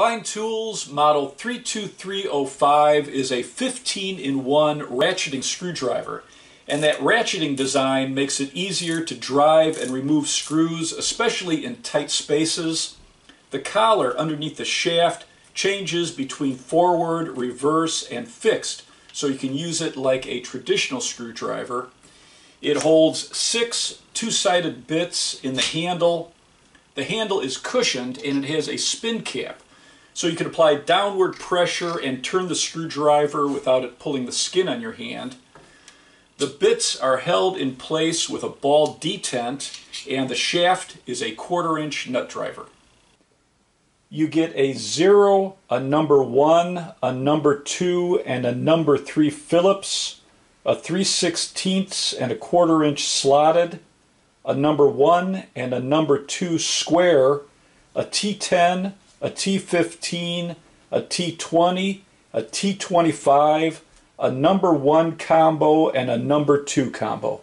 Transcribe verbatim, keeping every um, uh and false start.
Klein Tools Model three two three oh five is a fifteen in one ratcheting screwdriver, and that ratcheting design makes it easier to drive and remove screws, especially in tight spaces. The collar underneath the shaft changes between forward, reverse, and fixed, so you can use it like a traditional screwdriver. It holds six two-sided bits in the handle. The handle is cushioned and it has a spin cap, so you can apply downward pressure and turn the screwdriver without it pulling the skin on your hand. The bits are held in place with a ball detent, and the shaft is a quarter inch nut driver. You get a zero, a number one, a number two, and a number three Phillips, a three sixteenths and a quarter inch slotted, a number one and a number two square, a T ten, a T fifteen, a T twenty, a T twenty-five, a number one combo, and a number two combo.